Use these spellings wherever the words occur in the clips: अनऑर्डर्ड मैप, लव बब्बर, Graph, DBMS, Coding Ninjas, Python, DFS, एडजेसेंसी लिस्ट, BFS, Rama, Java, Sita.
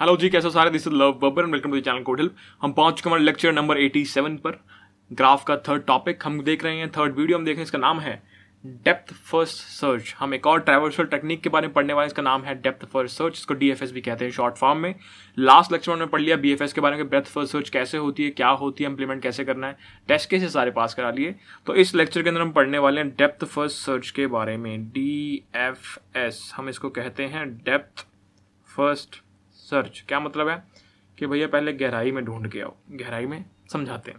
Hello जी, कैसे सारे, this is लव बब्बर and welcome to the channel code help. हम पहुंच चुके हैं लेक्चर नंबर 87 पर। ग्राफ का थर्ड टॉपिक हम देख रहे हैं, थर्ड वीडियो हम देख रहे हैं। इसका नाम है डेप्थ फर्स्ट सर्च। हम एक और ट्रैवर्सल टेक्निक के बारे में पढ़ने वाले, इसका नाम है डेप्थ फर्स्ट सर्च। इसको डीएफएस भी कहते हैं शॉर्ट फॉर्म में। लास्ट लेक्चर में हमने पढ़ लिया बीएफएस के बारे में, डेप्थ फर्स्ट सर्च कैसे होती है, क्या होती है, इंप्लीमेंट कैसे करना है, टेस्ट केसेस सारे पास करा लिए। तो इस लेक्चर के अंदर हम पढ़ने वाले हैं डेप्थ फर्स्ट सर्च के बारे में, डीएफएस। हम इसको कहते हैं डेप्थ फर्स्ट सर्च। क्या मतलब है कि भैया पहले गहराई में ढूंढ के आओ। गहराई में समझाते हैं,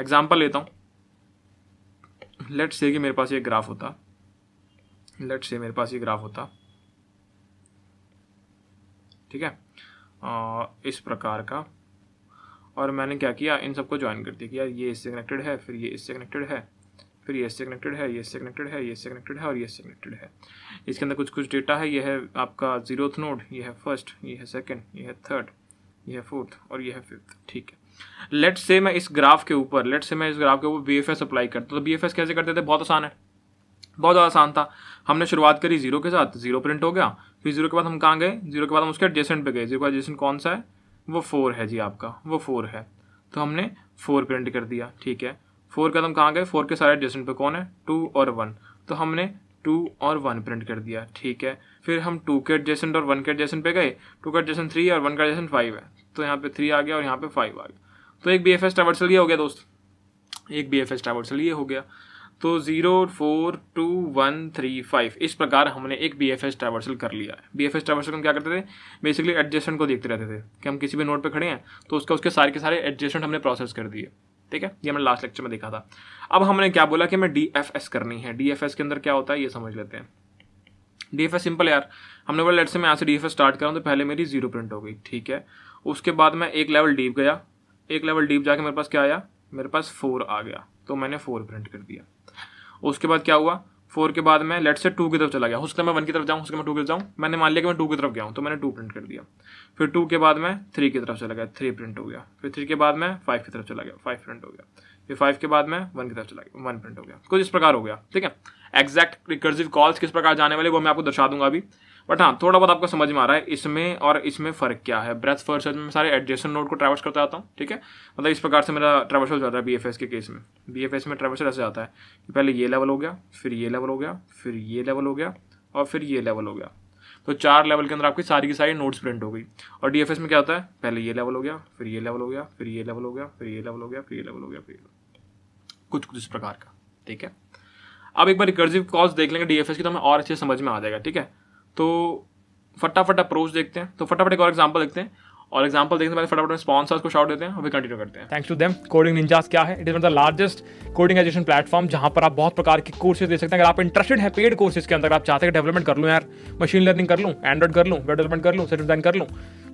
एग्जाम्पल लेता हूँ। लेट्स से कि मेरे पास ये ग्राफ होता, ठीक है, इस प्रकार का। और मैंने क्या किया, इन सबको ज्वाइन कर दिया कि यार ये इससे कनेक्टेड है, फिर ये इससे कनेक्टेड है, फिर ये इससे कनेक्टेड है, ये इससे कनेक्टेड है, ये इससे कनेक्टेड है और ये इससे कनेक्टेड है। इसके अंदर कुछ कुछ डेटा है। ये है आपका जीरोथ नोड, ये है फर्स्ट, ये है सेकेंड, ये है थर्ड, ये है फोर्थ और ये है फिफ्थ। ठीक है, लेट्स से मैं इस ग्राफ के ऊपर बीएफएस अप्लाई करता। तो बीएफएस कैसे करते थे, बहुत आसान है, बहुत आसान था। हमने शुरुआत करी जीरो के साथ, जीरो प्रिंट हो गया। फिर जीरो के बाद हम कहाँ गए, जीरो के बाद हम उसके एडजेसेंट पे गए। जीरो का एडजेसेंट कौन सा है, वो फोर है जी, आपका वो फोर है। तो हमने फोर प्रिंट कर दिया, ठीक है। फोर के बाद हम कहाँ गए, फोर के सारे एडजेसेंट पे कौन है, टू और वन। तो हमने टू और वन प्रिंट कर दिया, ठीक है। फिर हम टू के एडजेसेंट और वन के एडजेसेंट पे गए। टू का एडजेसेंट थ्री है और वन का एडजेसेंट फाइव है। तो यहाँ पे थ्री आ गया और यहाँ पे फाइव आ गया। तो एक BFS ट्रैवर्सल ये हो गया दोस्त, एक BFS ट्रैवर्सल ये हो गया। तो 0 4 2 1 3 5 इस प्रकार हमने एक BFS ट्रैवर्सल कर लिया है। BFS ट्रैवर्सल हम क्या करते थे, बेसिकली एडजेसेंट को देखते रहते थे कि हम किसी भी नोड पे खड़े हैं तो उसका उसके सारे के सारे एडजेसेंट हमने प्रोसेस कर दिए, ठीक है। ये हमने लास्ट लेक्चर में देखा था। अब हमने क्या बोला कि हमें DFS करनी है। DFS के अंदर क्या होता है ये समझ लेते हैं। DFS सिंपल यार, हमने बोला लेट से मैं यहाँ से DFS स्टार्ट कर रहा हूँ। तो पहले मेरी जीरो प्रिंट हो गई, ठीक है। उसके बाद मैं एक लेवल डीप गया, एक लेवल डीप जाके मेरे पास क्या आया, मेरे पास फोर आ गया। तो मैंने फोर प्रिंट कर दिया। उसके बाद क्या हुआ, फोर के बाद मैं लेट से टू की तरफ चला गया। हो सकता है मैं वन की तरफ जाऊँ, हो सकता है मैं टू की तरफ जाऊँ। मैंने मान लिया कि मैं टू की तरफ गया हूँ, तो मैंने टू प्रिंट कर दिया। फिर टू के बाद मैं थ्री की तरफ चला गया, थ्री प्रिंट हो गया। फिर थ्री के बाद मैं फाइव की तरफ चला गया, फाइव प्रिंट हो गया। फिर फाइव के बाद मैं वन की तरफ चला गया, वन प्रिंट हो गया। कुछ इस प्रकार हो गया, ठीक है। एग्जैक्ट रिकर्सिव कॉल्स किस प्रकार जाने वाले वो मैं आपको दर्शा दूंगा अभी। बट हाँ, थोड़ा बहुत आपको समझ में आ रहा है इसमें और इसमें फ़र्क क्या है। ब्रेथ फर्स्ट सर्च में सारे एडजेसेंट नोड को ट्रैवर्स करता आता हूँ, ठीक है। मतलब इस प्रकार से मेरा ट्रैवर्सल जाता है बीएफएस के केस में। बीएफएस में ट्रैवर्सल ऐसे आता है कि पहले ये लेवल हो गया, फिर ये लेवल हो गया, फिर ये लेवल हो गया और फिर ये लेवल हो गया। तो चार लेवल के अंदर आपकी सारी की सारी नोड्स प्रिंट हो गई। और डीएफएस में क्या होता है, पहले ये लेवल हो गया, फिर ये लेवल हो गया, फिर ये लेवल हो गया, फिर ये लेवल हो गया, फिर ये लेवल हो गया, फिर कुछ कुछ इस प्रकार का, ठीक है। अब एक बार रिकर्सिव कॉल्स देख लेंगे डीएफएस की तो हमें और अच्छे समझ में आ जाएगा, ठीक है। तो फटाफट अप्रोच देखते हैं। तो फटाफट एक और एग्जांपल देखते हैं और एग्जांपल देखने के बाद फटाफट में स्पॉन्सर्स को शाउट देते हैं और फिर कंटिन्यू करते हैं। Thanks to them. Coding ninjas क्या है, it is one of the largest coding education platform जहां पर आप बहुत प्रकार के कोर्सेज दे सकते हैं। अगर आप इंटरेस्टेड है पेड कोर्सेज के अंदर, आप चाहते हैं डेवलपमेंट कर लूँ यार, मशीन लर्निंग कर लूँ, एंड्रॉइड कर लूँ, वेब डेवलपमेंट कर लूँ, सर्विस डिजाइन कर लूँ,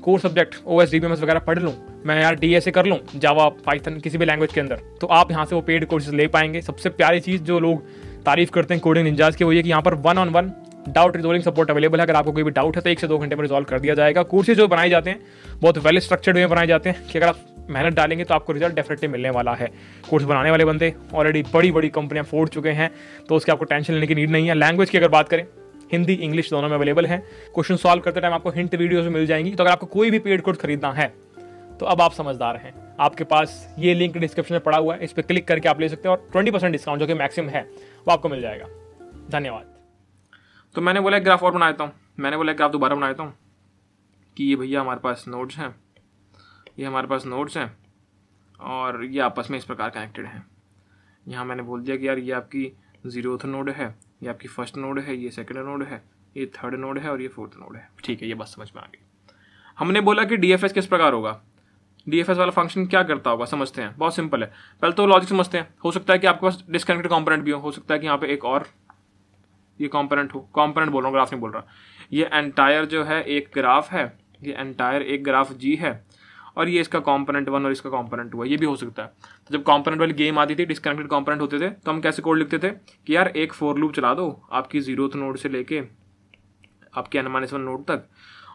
कोर सब्जेक्ट OS DBMS वगैरह पढ़ लूँ मैं यार, DSA कर लूँ, जावा पाइथन किसी भी लैंग्वेज के अंदर, तो आप यहाँ से वो पेड कोर्सेज ले पाएंगे। सबसे प्यारी चीज़ जो लोग तारीफ करते हैं कोडिंग निंजास की वो ये कि यहाँ पर 1-on-1 doubt resolving support available है। अगर आपको कोई भी डाउट है तो 1 से 2 घंटे में रिजॉल्व कर दिया जाएगा। कोर्सेज जो बनाए जाते हैं बहुत वेल स्ट्रक्चर्ड वे बनाए जाते हैं कि अगर आप मेहनत डालेंगे तो आपको रिजल्ट डेफिनेटली मिलने वाला है। कोर्स बनाने वाले बंदे ऑलरेडी बड़ी बड़ी कंपनियां फोड़ चुके हैं, तो उसकी आपको टेंशन लेने की नीड नहीं है। लैंग्वेज की अगर बात करें, हिंदी इंग्लिश दोनों में अवेलेबल है। क्वेश्चन सॉल्व करते टाइम आपको हिंट वीडियोज मिल जाएंगी। तो अगर आपको कोई भी पेड कोर्स खरीदना है तो अब आप समझदार हैं, आपके पास ये लिंक डिस्क्रिप्शन में पड़ा हुआ है, इस पर क्लिक करके आप ले सकते हैं और 20% डिस्काउंट जो कि मैक्सिमम है वो आपको मिल जाएगा। धन्यवाद। तो मैंने बोला एक ग्राफ और बनाता हूँ, कि ये भैया हमारे पास नोड्स हैं, और ये आपस में इस प्रकार कनेक्टेड हैं। यहाँ मैंने बोल दिया कि यार ये आपकी जीरोथ नोड है, ये आपकी फर्स्ट नोड है, ये सेकंड नोड है, ये थर्ड नोड है और ये फोर्थ नोड है, ठीक है। ये बात समझ में आ गई। हमने बोला कि DFS किस प्रकार होगा, DFS वाला फंक्शन क्या करता होगा, समझते हैं। बहुत सिंपल है, पहले तो लॉजिक समझते हैं। हो सकता है कि आपके पास डिस्कनेक्टेड कॉम्पोनेंट भी हो सकता है कि यहाँ पे एक और ये कंपोनेंट हो। कंपोनेंट बोल रहा हूँ, ग्राफ नहीं बोल रहा। ये एंटायर जो है एक ग्राफ है, ये एंटायर एक ग्राफ G है और ये इसका कंपोनेंट 1 और इसका कंपोनेंट 2 है, ये भी हो सकता है। तो जब कंपोनेंट वाली गेम आती थी, डिस्कनेक्टेड कंपोनेंट होते थे, तो हम कैसे कोड लिखते थे कि यार एक फोर लूप चला दो आपकी जीरोथ नोड से लेके आपके n-1 नोड तक,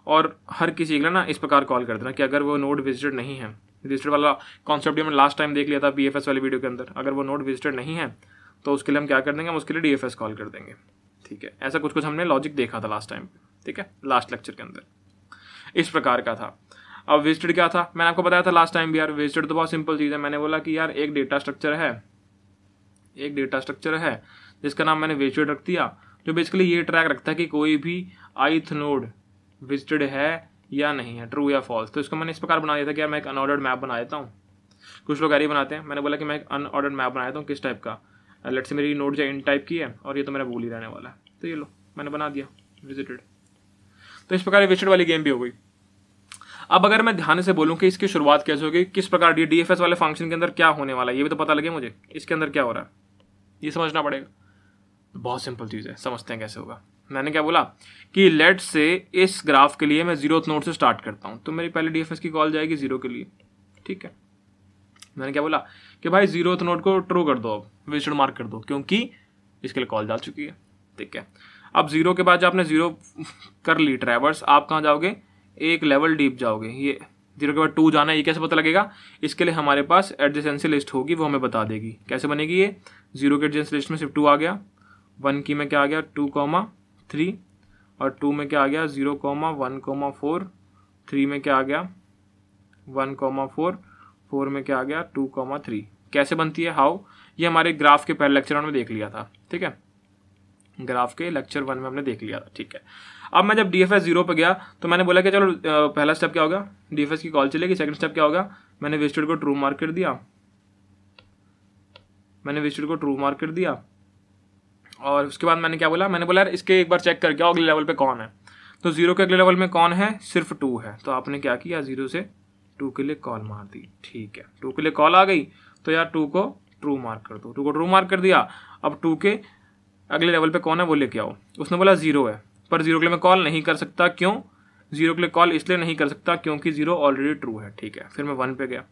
और हर किसी के लिए ना इस प्रकार कॉल कर देना कि अगर वो नोड विजिटेड नहीं है। विजिटेड वाला कॉन्सेप्ट हमने लास्ट टाइम देख लिया था BFS वाली वीडियो के अंदर। अगर वो नोड विजिटेड नहीं है तो उसके लिए हम क्या कर देंगे, हम उसके लिए DFS कॉल कर देंगे, ठीक है। ऐसा कुछ कुछ हमने लॉजिक देखा था लास्ट टाइम पे, ठीक है, लास्ट लेक्चर के अंदर। इस प्रकार का था। अब वेस्टेड क्या था, मैंने आपको बताया था लास्ट टाइम भी यार, वेस्टेड तो बहुत सिंपल चीज़ है। मैंने बोला कि यार एक डेटा स्ट्रक्चर है जिसका नाम मैंने वेस्टेड रख दिया, जो बेसिकली ये ट्रैक रखता है कि कोई भी ith नोड विजिटेड है या नहीं है, ट्रू या फॉल्स। तो इसको मैंने इस प्रकार बना दिया था कि यार मैं एक अनऑर्डर्ड मैप बना देता हूँ। कुछ लोग ऐसे बनाते हैं, मैंने बोला कि मैं एक अनऑर्डर्ड मैप बना देता हूँ। किस टाइप का, लेट्स से मेरी नोड जो इन टाइप की है और ये तो मेरा भूल ही रहने वाला है, तो ये लो मैंने बना दिया विजिटेड। तो इस प्रकार विजिटेड वाली गेम भी हो गई। अब अगर मैं ध्यान से बोलूँ कि इसकी शुरुआत कैसे होगी, किस प्रकार DFS वाले फंक्शन के अंदर क्या होने वाला है, ये भी तो पता लगे मुझे इसके अंदर क्या हो रहा है, ये समझना पड़ेगा। बहुत सिंपल चीज़ है, समझते हैं कैसे होगा। मैंने क्या बोला कि लेट्स से इस ग्राफ के लिए मैं जीरो नोड से स्टार्ट करता हूँ, तो मेरी पहले DFS की कॉल जाएगी जीरो के लिए, ठीक है। मैंने क्या बोला कि भाई जीरो नोड को ट्रू कर दो, अब विजिटेड मार्क कर दो, क्योंकि इसके लिए कॉल जा चुकी है, ठीक है। अब जीरो के बाद जब आपने जीरो कर ली ट्रैवर्स, आप कहाँ जाओगे, एक लेवल डीप जाओगे। ये जीरो के बाद 2 जाना है, ये कैसे पता लगेगा, इसके लिए हमारे पास एडजेसेंसी लिस्ट होगी, वो हमें बता देगी कैसे बनेगी। ये जीरो के एडजेसेंसी लिस्ट में सिर्फ 2 आ गया, 1 की में क्या आ गया 2,3 और 2 में क्या आ गया 0,1,4, 3 में क्या आ गया 1,4, 4 में क्या आ गया 2,3। कैसे बनती है, हाउ, ये हमारे ग्राफ के पहले लेक्चर 1 में देख लिया था, ठीक है, ग्राफ के लेक्चर 1 में हमने देख लिया था, ठीक है। अब मैं जब DFS 0 पर गया तो मैंने बोला कि चलो पहला स्टेप क्या होगा, DFS की कॉल चलेगी। सेकंड स्टेप क्या होगा, मैंने वेस्टेड को ट्रू मार्क कर दिया, और उसके बाद मैंने क्या बोला, मैंने बोला यार इसके एक बार चेक करके आओ अगले लेवल पे कौन है। तो जीरो के अगले लेवल में कौन है, सिर्फ 2 है। तो आपने क्या किया, जीरो से 2 के लिए कॉल मार दी, ठीक है। 2 के लिए कॉल आ गई तो यार 2 को ट्रू मार्क कर दो, 2 को ट्रू मार्क कर दिया। अब 2 के अगले लेवल पे कौन है वो लेके आओ। उसने बोला 0 है, पर 0 के लिए मैं कॉल नहीं कर सकता। क्यों, 0 के लिए कॉल इसलिए नहीं कर सकता क्योंकि 0 ऑलरेडी ट्रू है, ठीक है। फिर मैं 1 पे गया,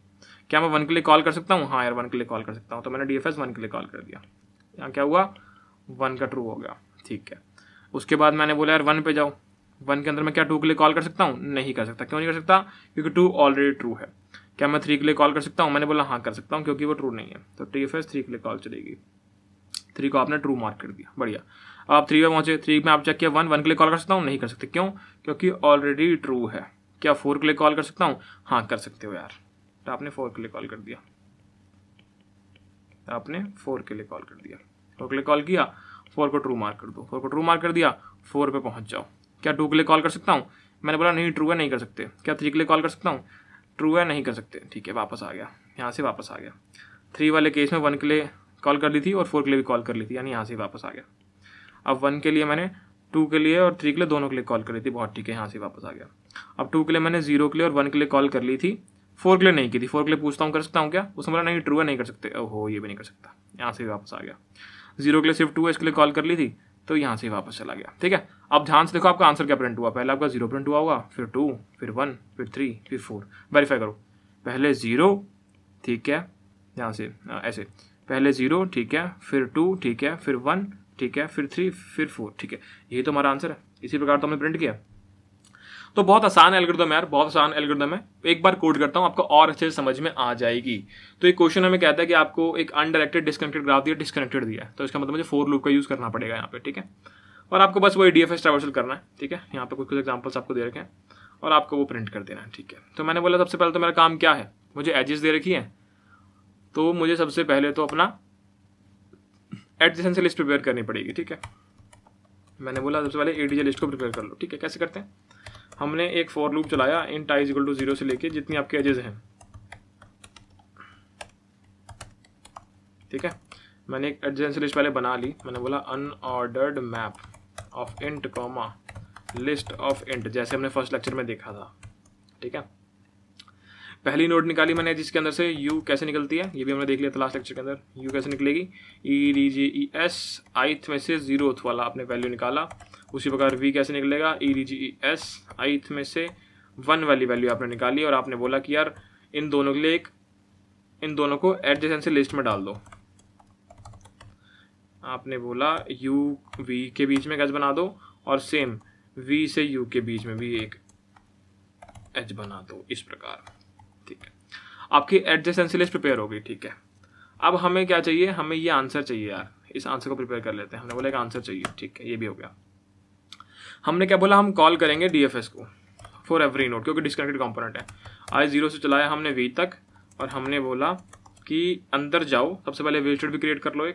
क्या मैं 1 के लिए कॉल कर सकता हूँ, हाँ यार 1 के लिए कॉल कर सकता हूँ। तो मैंने DFS 1 के लिए कॉल कर दिया, यहाँ क्या हुआ 1 का ट्रू हो गया, ठीक है। उसके बाद मैंने बोला यार 1 पे जाओ, 1 के अंदर मैं क्या 2 के लिए कॉल कर सकता हूँ, नहीं कर सकता। क्यों नहीं कर सकता, क्योंकि 2 ऑलरेडी ट्रू है। क्या मैं 3 के लिए कॉल कर सकता हूँ, मैंने बोला हाँ कर सकता हूँ क्योंकि वो ट्रू नहीं है। तो DFS 3 के लिए कॉल चलेगी, 3 को आपने ट्रू मार्क कर दिया, बढ़िया। अब आप 3 पे पहुंचे, 3 में आप चेक किया 1 के लिए कॉल कर सकता हूँ, नहीं कर सकते। क्यों, क्योंकि ऑलरेडी ट्रू है। क्या 4 के लिए कॉल कर सकता हूँ, हाँ कर सकते हो यार। तो आपने 4 के लिए कॉल कर दिया, 4 के लिए कॉल किया, 4 को ट्रू मार्क कर दो, 4 को ट्रू मार्क कर दिया, 4 पे पहुँच जाओ। क्या 2 के लिए कॉल कर सकता हूँ, मैंने बोला नहीं ट्रू है, नहीं कर सकते। क्या 3 के लिए कॉल कर सकता हूँ, ट्रू है, नहीं कर सकते, ठीक है। वापस आ गया, यहाँ से वापस आ गया। 3 वाले केस में 1 के लिए कॉल कर ली थी और 4 के लिए भी कॉल कर ली थी, यानी यहाँ से वापस आ गया। अब 1 के लिए मैंने 2 के लिए और 3 के लिए दोनों के लिए कॉल कर ली थी, बहुत ठीक है, यहाँ से वापस आ गया। अब 2 के लिए मैंने 0 के लिए और 1 के लिए कॉल कर ली थी, 4 के लिए नहीं की थी। 4 के लिए पूछता हूँ कर सकता हूँ क्या, उसमें बोला नहीं ट्रू है, नहीं कर सकते। ओहो, ये भी नहीं कर सकता, यहाँ से वापस आ गया। 0 के लिए सिर्फ 2 इसके लिए कॉल कर ली थी तो यहाँ से वापस चला गया, ठीक है। अब ध्यान से देखो आपका आंसर क्या प्रिंट हुआ, पहले आपका 0 प्रिंट हुआ होगा, फिर 2, फिर 1, फिर 3, फिर 4। वेरीफाई करो, पहले 0, ठीक है, यहाँ से ऐसे पहले 0, ठीक है, फिर 2, ठीक है, फिर 1, ठीक है, फिर 3, फिर 4, ठीक है। यही तो हमारा आंसर है, इसी प्रकार तो हमने प्रिंट किया। तो बहुत आसान एल्गोरिथम है यार, बहुत आसान एल्गोरिथम है। एक बार कोड करता हूँ, आपको और अच्छे से समझ में आ जाएगी। तो ये क्वेश्चन हमें कहता है कि आपको एक अनडायरेक्टेड डिस्कनेक्टेड ग्राफ दिया, डिस्कनेक्टेड दिया है, तो इसका मतलब मुझे 4 लूप का यूज़ करना पड़ेगा यहाँ पे, ठीक है। और आपको बस वही DFS ट्रैवर्सल करना है, ठीक है। यहाँ पर कुछ एग्जाम्पल्स आपको दे रखे हैं और आपको वो प्रिंट कर देना है, ठीक है। तो मैंने बोला सबसे पहले तो मेरा काम क्या है, मुझे एजेस दे रखी है, तो मुझे सबसे पहले तो अपना एडजेसेंसी लिस्ट प्रिपेयर करनी पड़ेगी, ठीक है। मैंने बोला सबसे पहले एडीजे लिस्ट को प्रिपेयर कर लो, ठीक है। कैसे करते हैं, हमने एक फॉर लूप चलाया int i इक्वल टू 0 से लेके जितनी आपके एजेस हैं, ठीक है। मैंने एक एडजेसेंसी लिस्ट पहले बना ली, मैंने बोला अनऑर्डर्ड मैप of int comma list of int, जैसे हमने फर्स्ट लेक्चर में देखा था, ठीक है। पहली नोड निकाली मैंने जिसके अंदर से u कैसे निकलती है, ये भी हमने देख लिया था लास्ट लेक्चर के अंदर, u कैसे निकलेगी, e d g e s, ith में से 0th वाला आपने वैल्यू निकाला। उसी प्रकार v कैसे निकलेगा, e d g e s, ith में से 1 वाली वैल्यू आपने निकाली और आपने बोला कि यार इन दोनों के लिए एक, इन दोनों को एडजेसेंसी लिस्ट में डाल दो। आपने बोला u v के बीच में एज बना दो और सेम v से u के बीच में भी एक एज बना दो, इस प्रकार, ठीक है। आपकी एडजेसेंसी लिस्ट प्रिपेयर हो गई, ठीक है। अब हमें क्या चाहिए, हमें ये आंसर चाहिए यार, इस आंसर को प्रिपेयर कर लेते हैं। हमने बोला एक आंसर चाहिए, ठीक है, ये भी हो गया। हमने क्या बोला, हम कॉल करेंगे DFS को फॉर एवरी नोड, क्योंकि डिस्कनेक्टेड कंपोनेंट है। आई जीरो से चलाया हमने वी तक और हमने बोला कि अंदर जाओ, सबसे पहले वेस्टेड भी क्रिएट कर लो,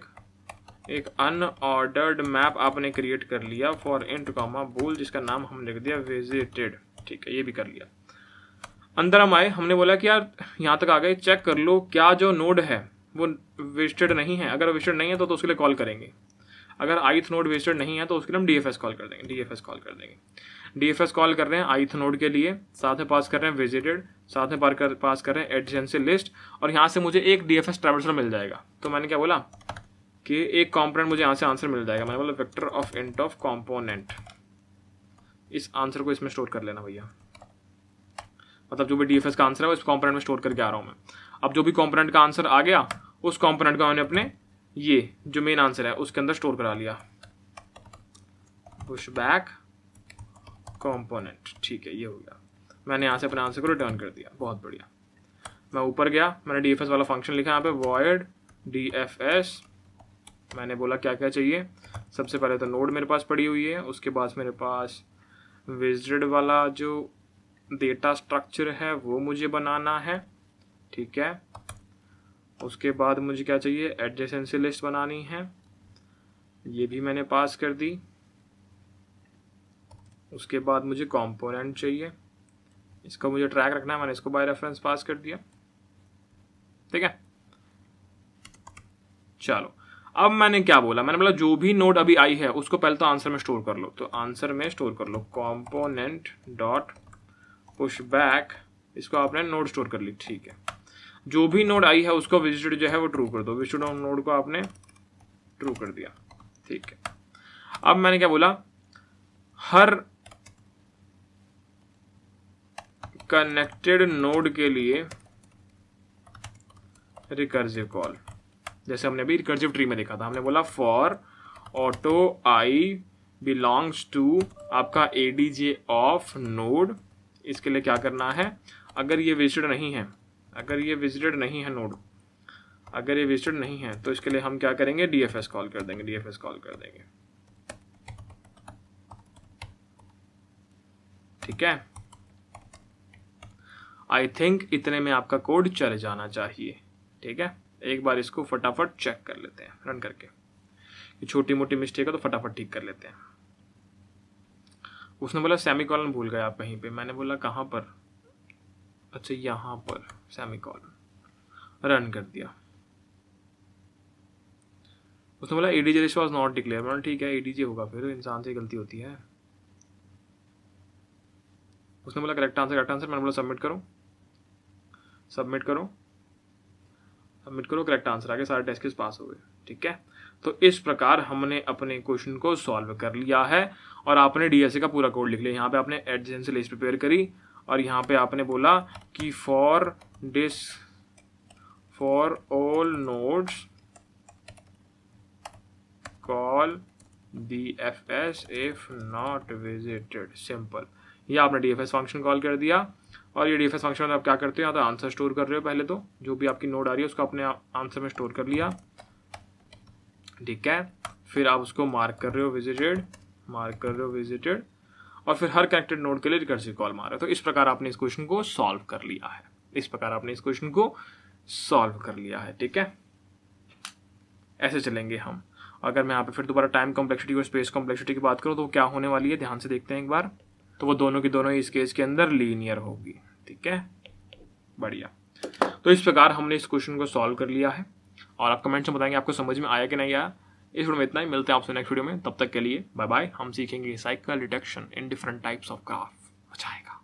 एक अनऑर्डर्ड मैप आपने क्रिएट कर लिया फॉर इंट कॉमा बूल, जिसका नाम हम लिख दिया विजिटेड। ठीक है, ये भी कर लिया। अंदर हम आए, हमने बोला कि यार यहाँ तक आ गए, चेक कर लो क्या जो नोड है वो वेस्टेड नहीं है, अगर वेस्टेड नहीं है तो उसके लिए कॉल करेंगे, अगर आईथ नोड वेस्टेड नहीं है तो उसके लिए हम डीएफएस कॉल कर देंगे, डीएफएस कॉल कर देंगे। डीएफएस कॉल कर रहे हैं आईथ नोड के लिए, साथ में पास कर रहे हैं विजिटेड, साथ में पास कर रहे हैं एडजेंसी लिस्ट, और यहाँ से मुझे एक डीएफएस ट्रैवर्सल मिल जाएगा। तो मैंने क्या बोला कि एक कॉम्पोनेंट मुझे यहाँ से आंसर मिल जाएगा, मैंने बोला vector of int of component, इस आंसर को इसमें स्टोर कर लेना भैया, मतलब जो भी डीएफएस का आंसर है वो इस कॉम्पोनेंट में स्टोर करके आ रहा हूँ मैं। अब जो भी कॉम्पोनेंट का आंसर आ गया उस कॉम्पोनेंट का मैंने अपने ये जो मेन आंसर है उसके अंदर स्टोर करा लिया, पुश बैक कॉम्पोनेंट। ठीक है, ये हो गया, मैंने यहाँ से अपने आंसर को रिटर्न कर दिया। बहुत बढ़िया। मैं ऊपर गया, मैंने डीएफएस वाला फंक्शन लिखा यहाँ पे, void dfs, मैंने बोला क्या क्या चाहिए। सबसे पहले तो नोड मेरे पास पड़ी हुई है, उसके बाद मेरे पास विजिटेड वाला जो डेटा स्ट्रक्चर है वो मुझे बनाना है, ठीक है। उसके बाद मुझे क्या चाहिए, एडजेसेंसी लिस्ट बनानी है, ये भी मैंने पास कर दी। उसके बाद मुझे कंपोनेंट चाहिए, इसका मुझे ट्रैक रखना है, मैंने इसको बाय रेफरेंस पास कर दिया, ठीक है। चलो, अब मैंने क्या बोला, मैंने बोला जो भी नोड अभी आई है उसको पहले तो आंसर में स्टोर कर लो, तो आंसर में स्टोर कर लो कंपोनेंट डॉट पुश बैक, इसको आपने नोड स्टोर कर ली, ठीक है। जो भी नोड आई है उसको विजिटेड जो है वो ट्रू कर दो, विजिटेड नोड को आपने ट्रू कर दिया, ठीक है। अब मैंने क्या बोला, हर कनेक्टेड नोड के लिए रिकर्सिव कॉल, जैसे हमने अभी रिकर्सिव ट्री में देखा था, हमने बोला for auto I belongs to आपका एडीजे ऑफ नोड, इसके लिए क्या करना है, अगर ये विजिटेड नहीं है, अगर ये विजिटेड नहीं है नोड, अगर ये विजिटेड नहीं है तो इसके लिए हम क्या करेंगे, डीएफएस कॉल कर देंगे, डीएफएस कॉल कर देंगे, ठीक है। आई थिंक इतने में आपका कोड चल जाना चाहिए, ठीक है। एक बार इसको फटाफट चेक कर लेते हैं रन करके, छोटी मोटी मिस्टेक है तो फटाफट ठीक कर लेते हैं। उसने बोला सेमीकॉलन भूल गए आप कहीं पे, मैंने बोला कहाँ पर, अच्छा यहाँ पर सेमीकॉलन, रन कर दिया। उसने बोला ADJ list was not declare, ठीक है एडीजे होगा, फिर इंसान से गलती होती है। उसने बोला करेक्ट आंसर, करेक्ट आंसर, मैंने बोला सबमिट करो, सबमिट करो, सबमिट करो, करेक्ट आंसर आ गया, सारे टेस्ट केस पास हो गए, ठीक है। तो इस प्रकार हमने अपने क्वेश्चन को सॉल्व कर लिया है और आपने डीएसए का पूरा कोड लिख लिया। यहाँ पे आपने एडजेंसी लिस्ट प्रिपेयर करी और यहाँ पे आपने बोला कि for this for all nodes call DFS if not visited, simple. ये आपने डीएफएस फंक्शन कॉल कर दिया और ये डीएफएस फंक्शन आप क्या करते हो, यहाँ तो आंसर स्टोर कर रहे हो, पहले तो जो भी आपकी नोड आ रही है उसको आपने आंसर में स्टोर कर लिया, ठीक है। फिर आप उसको मार्क कर रहे हो विजिटेड, मार्क कर रहे हो विजिटेड, और फिर हर कनेक्टेड नोड के लिए रिकर्सिव कॉल मार रहे हो। तो इस प्रकार आपने इस क्वेश्चन को सॉल्व कर लिया है, इस प्रकार आपने इस क्वेश्चन को सॉल्व कर लिया है, ठीक है। ऐसे चलेंगे हम। अगर मैं यहाँ पे फिर दोबारा टाइम कॉम्प्लेक्सिटी और स्पेस कॉम्प्लेक्सिटी की बात करूँ तो क्या होने वाली है, ध्यान से देखते हैं एक बार। तो वो दोनों की दोनों इस केस के अंदर लीनियर होगी, ठीक है, बढ़िया। तो इस प्रकार हमने इस क्वेश्चन को सॉल्व कर लिया है और आप कमेंट्स में बताएंगे आपको समझ में आया कि नहीं आया। इस वीडियो में इतना ही, मिलते हैं आपसे नेक्स्ट वीडियो में, तब तक के लिए बाय बाय। हम सीखेंगे cycle detection in different types of graph, मजा आएगा।